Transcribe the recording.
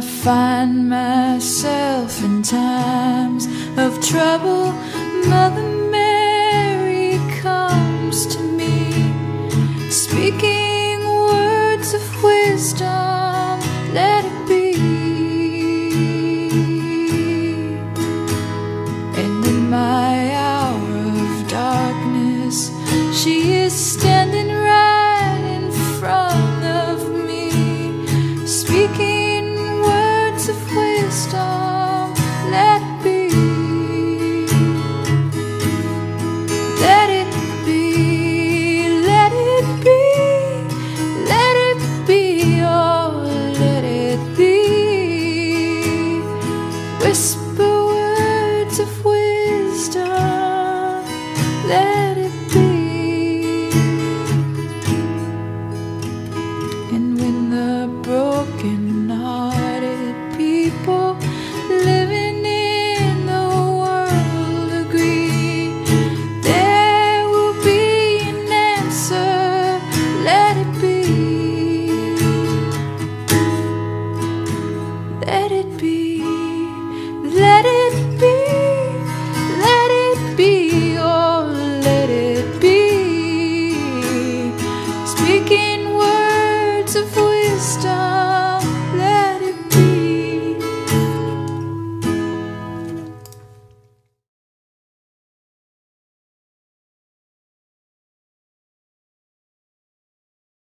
I find myself in times of trouble, Mother Mary comes to me, speaking words of wisdom, let it be. And in my hour of darkness, she is still